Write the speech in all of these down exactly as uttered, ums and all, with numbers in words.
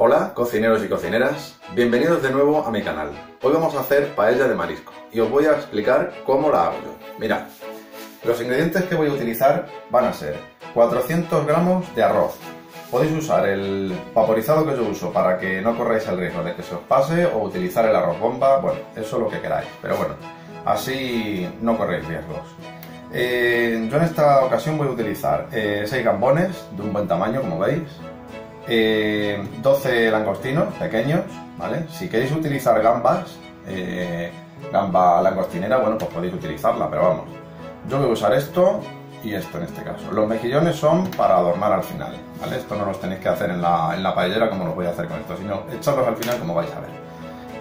Hola cocineros y cocineras, bienvenidos de nuevo a mi canal. Hoy vamos a hacer paella de marisco y os voy a explicar cómo la hago yo. Mirad, los ingredientes que voy a utilizar van a ser cuatrocientos gramos de arroz. Podéis usar el vaporizado que yo uso para que no corráis el riesgo de que se os pase o utilizar el arroz bomba, bueno, eso es lo que queráis, pero bueno, así no corréis riesgos. Eh, yo en esta ocasión voy a utilizar eh, seis gambones de un buen tamaño, como veis. Eh, doce langostinos pequeños, ¿vale? Si queréis utilizar gambas, eh, gamba langostinera, bueno, pues podéis utilizarla, pero vamos. Yo voy a usar esto y esto en este caso. Los mejillones son para adornar al final, ¿vale? Esto no los tenéis que hacer en la, en la paellera como los voy a hacer con esto, sino echarlos al final como vais a ver.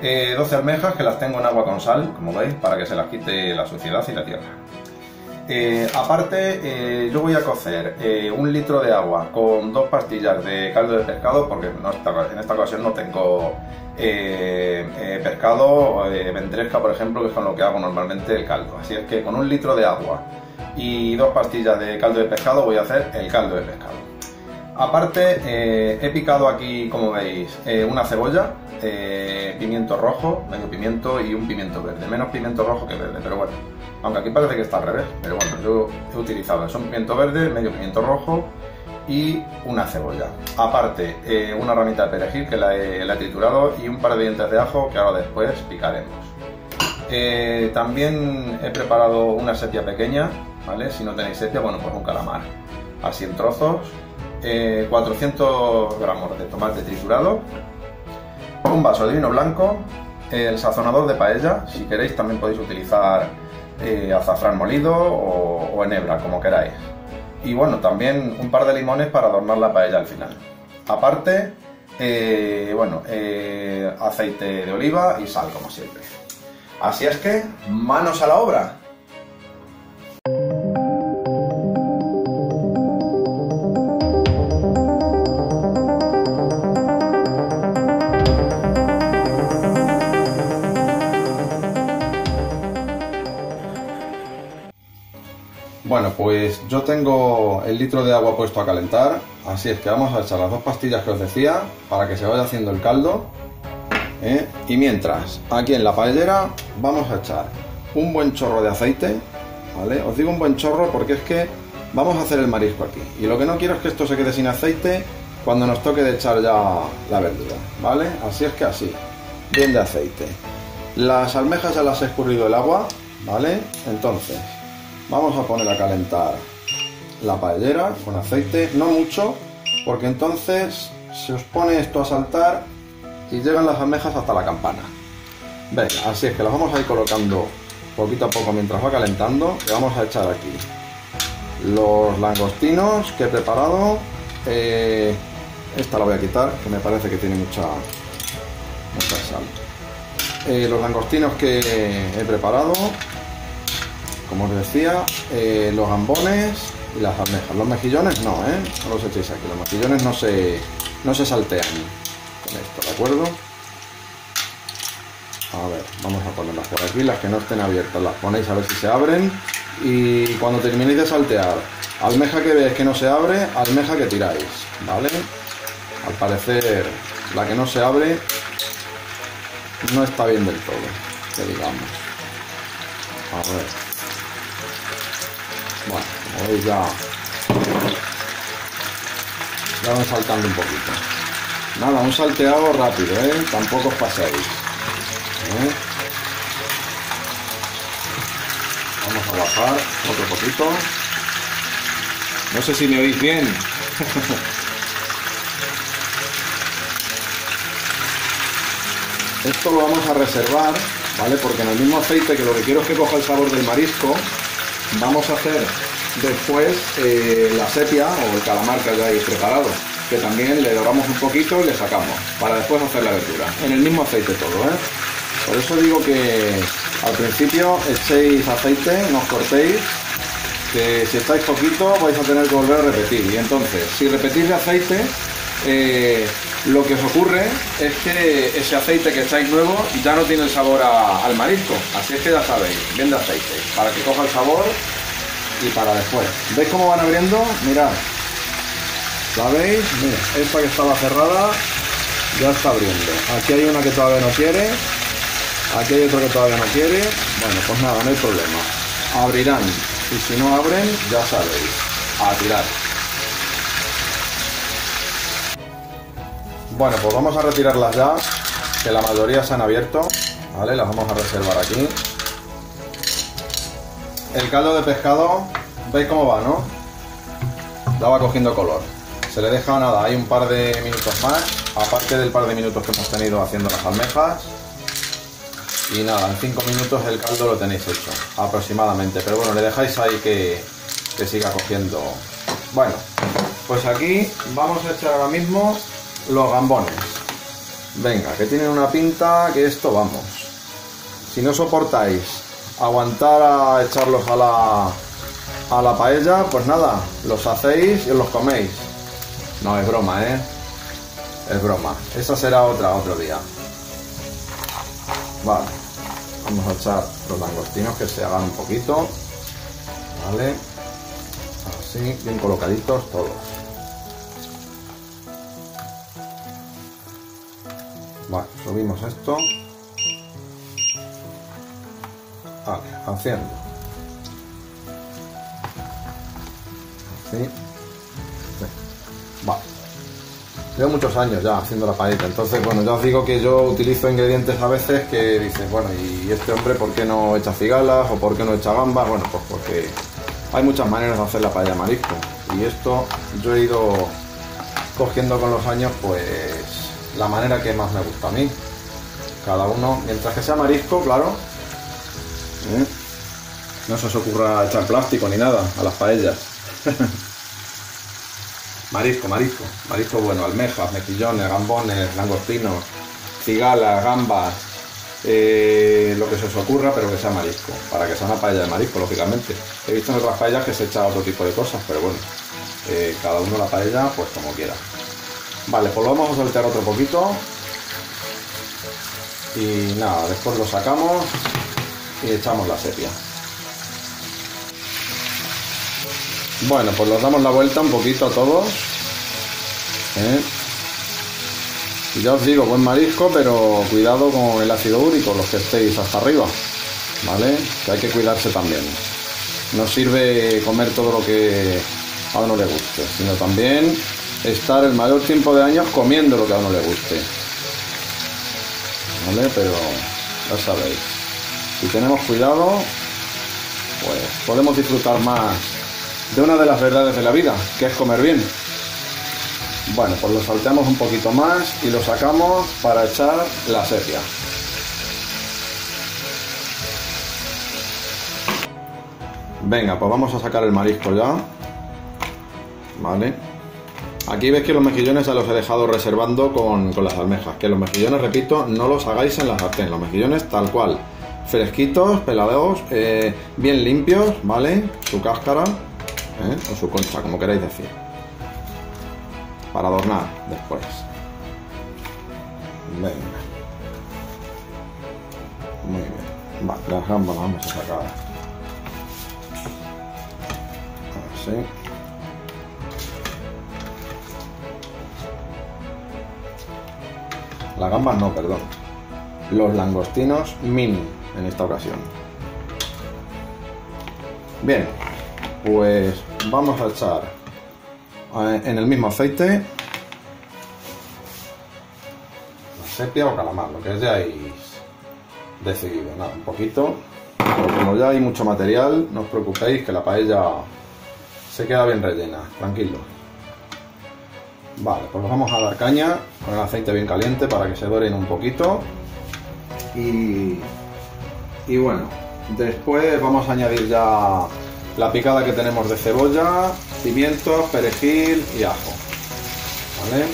Eh, doce almejas que las tengo en agua con sal, como veis, para que se las quite la suciedad y la tierra. Eh, aparte, eh, yo voy a cocer eh, un litro de agua con dos pastillas de caldo de pescado, porque no está, en esta ocasión no tengo eh, eh, pescado eh, ventresca, por ejemplo, que es con lo que hago normalmente el caldo. Así es que con un litro de agua y dos pastillas de caldo de pescado voy a hacer el caldo de pescado. Aparte, eh, he picado aquí, como veis, eh, una cebolla, eh, pimiento rojo, medio pimiento y un pimiento verde. Menos pimiento rojo que verde, pero bueno. Aunque aquí parece que está al revés, pero bueno, yo he utilizado eso, un pimiento verde, medio pimiento rojo y una cebolla. Aparte, eh, una ramita de perejil que la he, la he triturado y un par de dientes de ajo que ahora después picaremos. Eh, también he preparado una sepia pequeña, ¿vale? Si no tenéis sepia, bueno, pues un calamar, así en trozos. Eh, cuatrocientos gramos de tomate triturado, un vaso de vino blanco, el sazonador de paella, si queréis también podéis utilizar... Eh, azafrán molido o, o enebra, como queráis. Y bueno, también un par de limones para adornar la paella al final. Aparte, eh, bueno, eh, aceite de oliva y sal, como siempre. Así es que, manos a la obra. Bueno, pues yo tengo el litro de agua puesto a calentar, así es que vamos a echar las dos pastillas que os decía para que se vaya haciendo el caldo, ¿eh? Y mientras, aquí en la paellera vamos a echar un buen chorro de aceite, ¿vale? Os digo un buen chorro porque es que vamos a hacer el marisco aquí y lo que no quiero es que esto se quede sin aceite cuando nos toque de echar ya la verdura, ¿vale? Así es que así, bien de aceite. Las almejas ya las he escurrido el agua, ¿vale? Entonces... vamos a poner a calentar la paellera con aceite, no mucho, porque entonces se os pone esto a saltar y llegan las almejas hasta la campana. Venga, así es que las vamos a ir colocando poquito a poco mientras va calentando. Le vamos a echar aquí los langostinos que he preparado. Eh, esta la voy a quitar, que me parece que tiene mucha, mucha sal. Eh, los langostinos que he preparado... como os decía, eh, los gambones y las almejas. Los mejillones no, ¿eh? No los echéis aquí, los mejillones no se, no se saltean con esto, ¿de acuerdo? A ver, vamos a ponerlas por aquí, las que no estén abiertas, las ponéis a ver si se abren y cuando terminéis de saltear, almeja que veis que no se abre, almeja que tiráis, ¿vale? Al parecer, la que no se abre no está bien del todo, que digamos. A ver... bueno, como veis ya, ya van saltando un poquito. Nada, un salteado rápido, ¿eh? Tampoco os paséis, ¿eh? Vamos a bajar otro poquito. No sé si me oís bien. Esto lo vamos a reservar, ¿vale? Porque en el mismo aceite, que lo que quiero es que coja el sabor del marisco, vamos a hacer después eh, la sepia o el calamar que hayáis preparado, que también le doramos un poquito y le sacamos, para después hacer la verdura, en el mismo aceite todo, ¿eh? Por eso digo que al principio echéis aceite, no os cortéis, que si estáis poquito vais a tener que volver a repetir, y entonces, si repetís de aceite, eh, lo que os ocurre es que ese aceite que echáis nuevo ya no tiene el sabor a, al marisco, así es que ya sabéis, bien de aceite, para que coja el sabor y para después. ¿Veis cómo van abriendo? Mirad, ¿la veis? Mira, esta que estaba cerrada ya está abriendo. Aquí hay una que todavía no quiere, aquí hay otra que todavía no quiere. Bueno, pues nada, no hay problema, abrirán, y si no abren, ya sabéis, a tirar. Bueno, pues vamos a retirarlas ya, que la mayoría se han abierto, ¿vale? Las vamos a reservar aquí. El caldo de pescado, ¿veis cómo va, no? Ya va cogiendo color. Se le deja nada, hay un par de minutos más, aparte del par de minutos que hemos tenido haciendo las almejas. Y nada, en cinco minutos el caldo lo tenéis hecho, aproximadamente. Pero bueno, le dejáis ahí que, que siga cogiendo. Bueno, pues aquí vamos a echar ahora mismo los gambones. Venga, que tienen una pinta que esto, vamos. Si no soportáis aguantar a echarlos a la, a la paella, pues nada, los hacéis y los coméis. No, es broma, ¿eh? Es broma. Esa será otra, otro día. Vale, vamos a echar los langostinos que se hagan un poquito, vale, así, bien colocaditos todos. Vale, subimos esto, vale, haciendo, así, sí. Vale. Llevo muchos años ya haciendo la paella, entonces bueno, ya os digo que yo utilizo ingredientes a veces que dices, bueno, y este hombre ¿por qué no echa cigalas? ¿O por qué no echa gambas? Bueno, pues porque hay muchas maneras de hacer la paella de marisco, y esto yo he ido cogiendo con los años pues la manera que más me gusta a mí, cada uno, mientras que sea marisco, claro. ¿Eh? No se os ocurra echar plástico ni nada a las paellas. Marisco, marisco, marisco bueno, almejas, mejillones, gambones, langostinos, cigalas, gambas, eh, lo que se os ocurra, pero que sea marisco, para que sea una paella de marisco, lógicamente. He visto en otras paellas que se echa otro tipo de cosas, pero bueno, eh, cada uno la paella pues como quiera. Vale, pues lo vamos a soltar otro poquito, y nada, después lo sacamos y echamos la sepia. Bueno, pues los damos la vuelta un poquito a todos. ¿Eh? Ya os digo, buen marisco, pero cuidado con el ácido úrico, los que estéis hasta arriba, ¿vale? Que hay que cuidarse también. No sirve comer todo lo que a uno le guste, sino también estar el mayor tiempo de años comiendo lo que a uno le guste, ¿vale? Pero ya sabéis, si tenemos cuidado, pues podemos disfrutar más de una de las verdades de la vida, que es comer bien. Bueno, pues lo salteamos un poquito más y lo sacamos para echar la sepia. Venga, pues vamos a sacar el marisco ya. Vale. Aquí veis que los mejillones ya los he dejado reservando con, con las almejas. Que los mejillones, repito, no los hagáis en la sartén. Los mejillones tal cual, fresquitos, pelados, eh, bien limpios, ¿vale? Su cáscara. ¿Eh? O su concha, como queráis decir, para adornar después. Venga, muy bien. Vale, las gambas las vamos a sacar así, las gambas no, perdón, los langostinos mini en esta ocasión. Bien, pues vamos a echar en el mismo aceite la sepia o calamar, lo que ya hayáis decidido. Nada, un poquito, pero como ya hay mucho material, no os preocupéis que la paella se queda bien rellena, tranquilo. Vale, pues vamos a dar caña con el aceite bien caliente para que se doren un poquito. Y, y bueno, después vamos a añadir ya la picada que tenemos de cebolla, pimientos, perejil y ajo, ¿vale?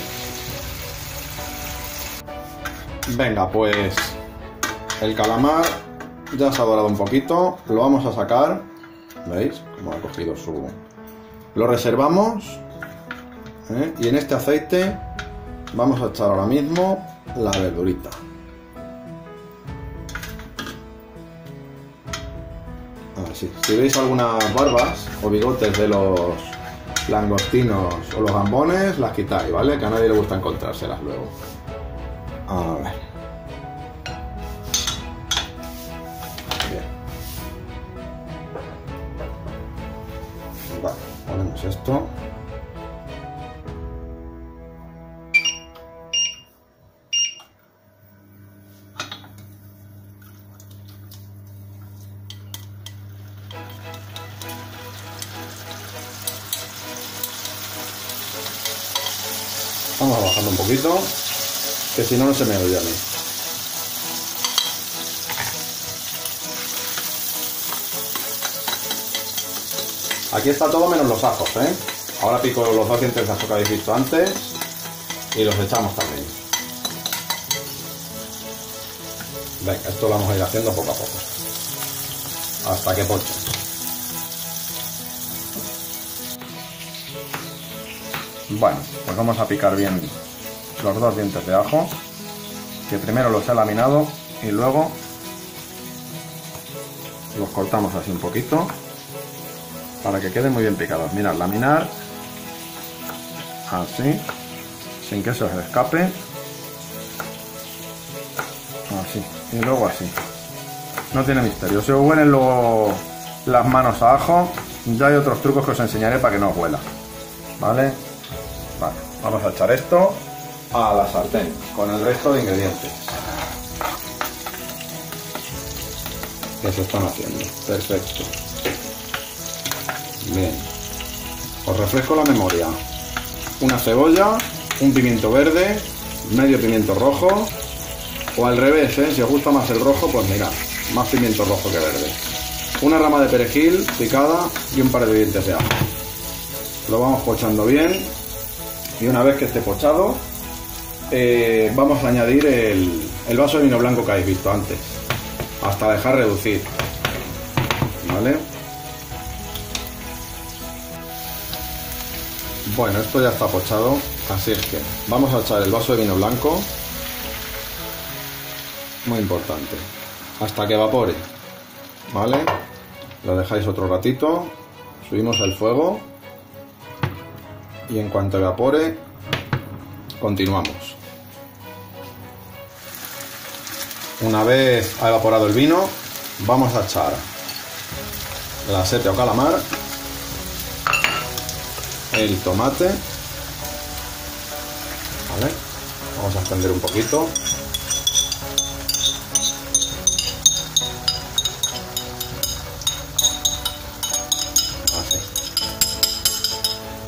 Venga, pues el calamar ya se ha dorado un poquito, lo vamos a sacar, ¿veis? Como ha cogido su... Lo reservamos, ¿eh? Y en este aceite vamos a echar ahora mismo la verdurita. Sí. Si veis algunas barbas o bigotes de los langostinos o los gambones, las quitáis, ¿vale? Que a nadie le gusta encontrárselas luego. A ver. Bien. Vale, ponemos esto. Vamos bajando un poquito, que si no, no se me oye a mí. Aquí está todo menos los ajos, ¿eh? Ahora pico los dos dientes de ajo que habéis visto antes y los echamos también. Venga, esto lo vamos a ir haciendo poco a poco, hasta que poche. Bueno, pues vamos a picar bien los dos dientes de ajo, que primero los he laminado y luego los cortamos así un poquito para que queden muy bien picados. Mirad, laminar así, sin que se os escape, así, y luego así. No tiene misterio, se os huelen luego las manos a ajo, ya hay otros trucos que os enseñaré para que no os huela, ¿vale? Vale, vamos a echar esto a la sartén con el resto de ingredientes que se están haciendo. Perfecto. Bien. Os refresco la memoria. Una cebolla, un pimiento verde, medio pimiento rojo, o al revés, ¿eh? Si os gusta más el rojo, pues mirad, más pimiento rojo que verde. Una rama de perejil picada y un par de dientes de ajo. Lo vamos pochando bien. Y una vez que esté pochado, eh, vamos a añadir el, el vaso de vino blanco que habéis visto antes, hasta dejar reducir, ¿vale? Bueno, esto ya está pochado, así es que vamos a echar el vaso de vino blanco, muy importante, hasta que evapore, ¿vale? Lo dejáis otro ratito, subimos el fuego. Y en cuanto evapore, continuamos. Una vez ha evaporado el vino, vamos a echar la seta o calamar, el tomate, ¿vale? Vamos a extender un poquito.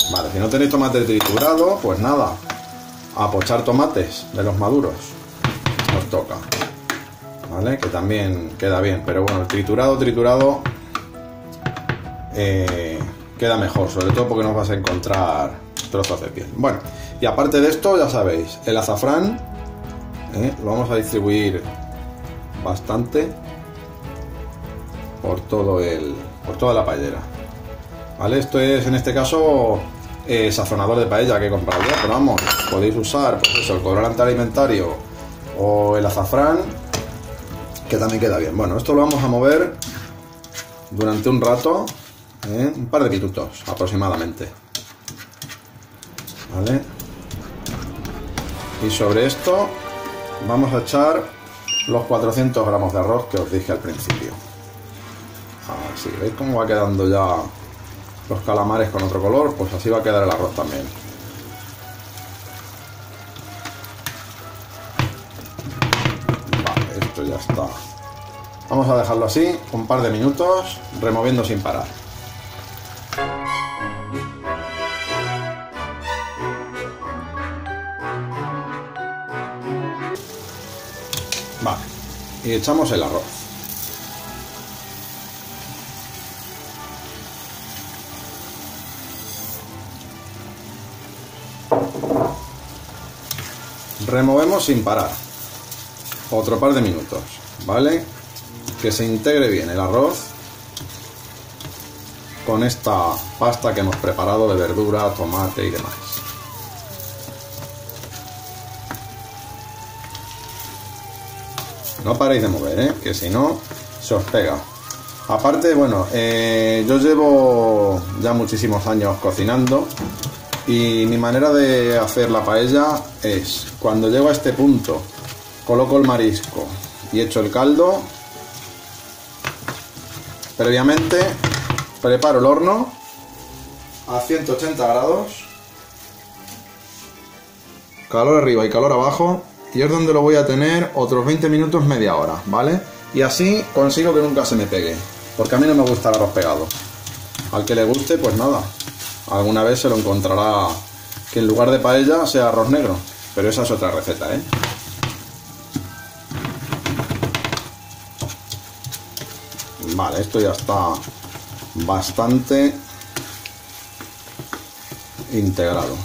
Vale, si no tenéis tomate triturado, pues nada, a pochar tomates de los maduros, os toca, ¿vale? Que también queda bien, pero bueno, el triturado, triturado, eh, queda mejor, sobre todo porque no vas a encontrar trozos de piel. Bueno, y aparte de esto, ya sabéis, el azafrán, ¿eh? Lo vamos a distribuir bastante por, todo el, por toda la paellera, ¿vale? Esto es, en este caso... Eh, sazonador de paella que he comprado ya, pero vamos, podéis usar pues eso, el colorante alimentario o el azafrán, que también queda bien. Bueno, esto lo vamos a mover durante un rato, ¿eh? Un par de minutos aproximadamente, ¿vale? Y sobre esto vamos a echar los cuatrocientos gramos de arroz que os dije al principio. Así, ¿veis cómo va quedando ya? Los calamares con otro color, pues así va a quedar el arroz también. Vale, esto ya está. Vamos a dejarlo así, un par de minutos, removiendo sin parar. Vale, y echamos el arroz. Removemos sin parar, otro par de minutos, ¿vale? Que se integre bien el arroz con esta pasta que hemos preparado de verdura, tomate y demás. No paréis de mover, ¿eh? Que si no, se os pega. Aparte, bueno, eh, yo llevo ya muchísimos años cocinando. Y mi manera de hacer la paella es, cuando llego a este punto coloco el marisco y echo el caldo. Previamente preparo el horno a ciento ochenta grados, calor arriba y calor abajo, y es donde lo voy a tener otros veinte minutos, media hora, ¿vale? Y así consigo que nunca se me pegue, porque a mí no me gusta el arroz pegado. Al que le guste, pues nada, alguna vez se lo encontrará que en lugar de paella sea arroz negro, pero esa es otra receta, ¿eh? Vale, esto ya está bastante integrado.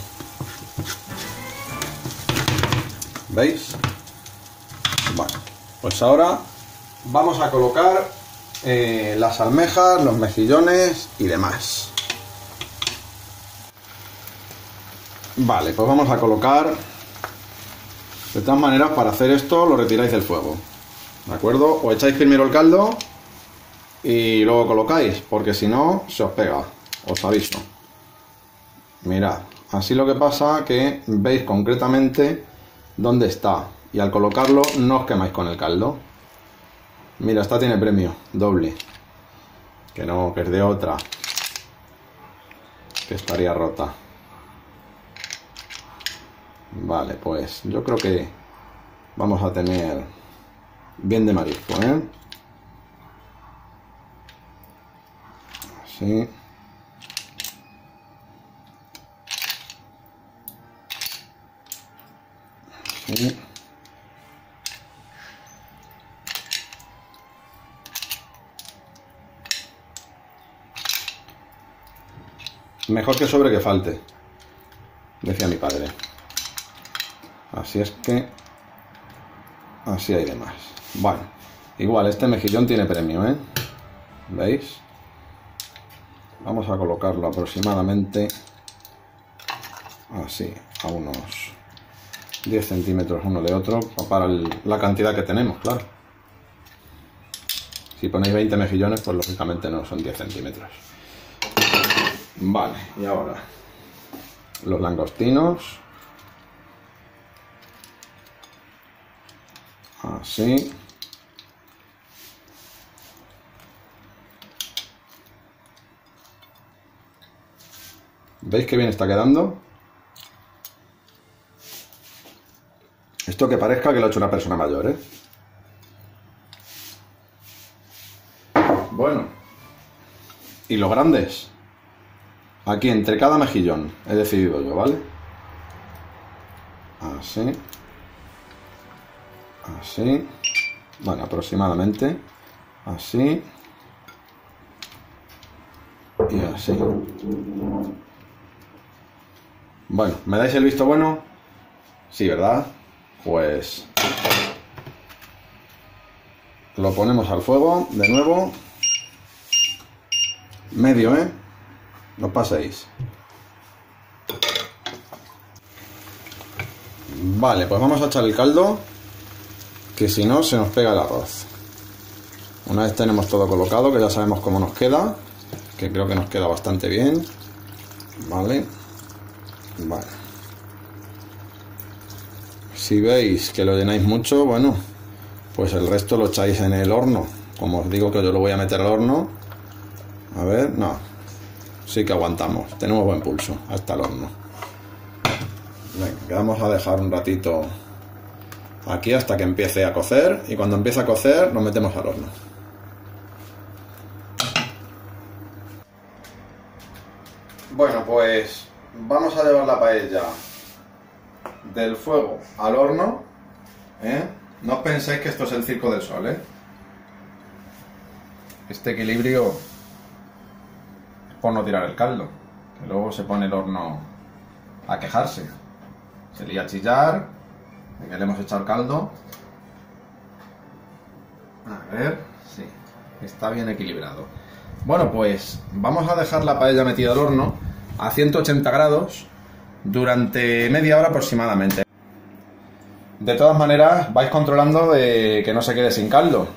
¿Veis? Vale, pues ahora vamos a colocar eh, las almejas, los mejillones y demás. Vale, pues vamos a colocar. De todas maneras, para hacer esto lo retiráis del fuego, ¿de acuerdo? O echáis primero el caldo y luego colocáis, porque si no se os pega, os aviso. Mirad, así lo que pasa que veis concretamente dónde está, y al colocarlo no os quemáis con el caldo. Mira, esta tiene premio doble, que no, que es de otra, que estaría rota. Vale, pues yo creo que vamos a tener bien de marisco, ¿eh? Así. Así. Mejor que sobre que falte, decía mi padre. Así es que así hay demás. Bueno, igual este mejillón tiene premio, ¿eh? ¿Veis? Vamos a colocarlo aproximadamente así, a unos diez centímetros uno de otro, para el, la cantidad que tenemos, claro. Si ponéis veinte mejillones, pues lógicamente no son diez centímetros. Vale, y ahora los langostinos. Así. ¿Veis qué bien está quedando? Esto que parezca que lo ha hecho una persona mayor, ¿eh? Bueno. Y los grandes. Aquí entre cada mejillón he decidido yo, ¿vale? Así. Así, bueno, aproximadamente, así y así. Bueno, ¿me dais el visto bueno? Sí, ¿verdad? Pues lo ponemos al fuego de nuevo, medio, ¿eh? No paséis. Vale, pues vamos a echar el caldo, que si no se nos pega el arroz. Una vez tenemos todo colocado, que ya sabemos cómo nos queda, que creo que nos queda bastante bien, ¿vale? Vale. Si veis que lo llenáis mucho, bueno, pues el resto lo echáis en el horno. Como os digo que yo lo voy a meter al horno, a ver, no, sí que aguantamos, tenemos buen pulso hasta el horno. Venga, que vamos a dejar un ratito aquí hasta que empiece a cocer, y cuando empiece a cocer lo metemos al horno. Bueno, pues vamos a llevar la paella del fuego al horno, ¿eh? No os penséis que esto es el Circo del Sol, ¿eh? Este equilibrio es por no tirar el caldo, que luego se pone el horno a quejarse, se lía a chillar que le hemos echado caldo. A ver, sí, está bien equilibrado. Bueno, pues vamos a dejar la paella metida al horno a ciento ochenta grados durante media hora aproximadamente. De todas maneras, vais controlando de que no se quede sin caldo,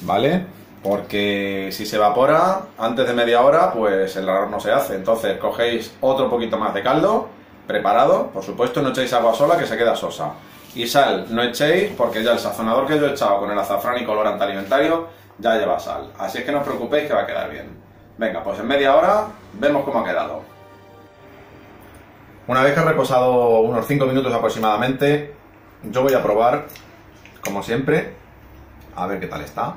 ¿vale? Porque si se evapora antes de media hora, pues el arroz no se hace. Entonces cogéis otro poquito más de caldo preparado, por supuesto no echéis agua sola que se queda sosa. y sal no echéis, porque ya el sazonador que yo he echado con el azafrán y colorante alimentario ya lleva sal, así es que no os preocupéis que va a quedar bien. Venga, pues en media hora vemos cómo ha quedado. Una vez que ha reposado unos cinco minutos aproximadamente, yo voy a probar, como siempre, a ver qué tal está.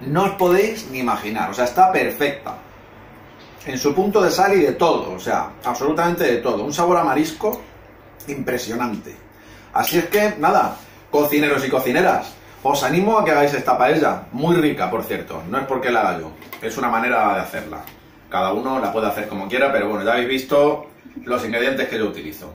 No os podéis ni imaginar, o sea, está perfecta. En su punto de sal y de todo, o sea, absolutamente de todo. Un sabor a marisco impresionante. Así es que, nada, cocineros y cocineras, os animo a que hagáis esta paella. Muy rica, por cierto, no es porque la haga yo, es una manera de hacerla. Cada uno la puede hacer como quiera, pero bueno, ya habéis visto los ingredientes que yo utilizo.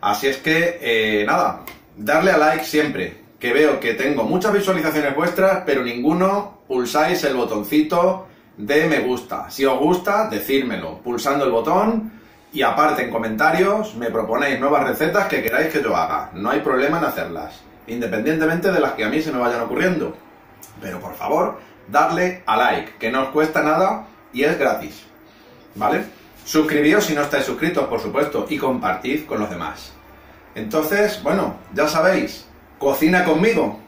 Así es que, eh, nada, darle a like siempre, que veo que tengo muchas visualizaciones vuestras, pero ninguno pulsáis el botoncito de me gusta. Si os gusta, decírmelo pulsando el botón, y aparte en comentarios me proponéis nuevas recetas que queráis que yo haga. No hay problema en hacerlas, independientemente de las que a mí se me vayan ocurriendo. Pero por favor, darle a like, que no os cuesta nada y es gratis, ¿vale? Suscribíos si no estáis suscritos, por supuesto, y compartid con los demás. Entonces, bueno, ya sabéis, cocina conmigo.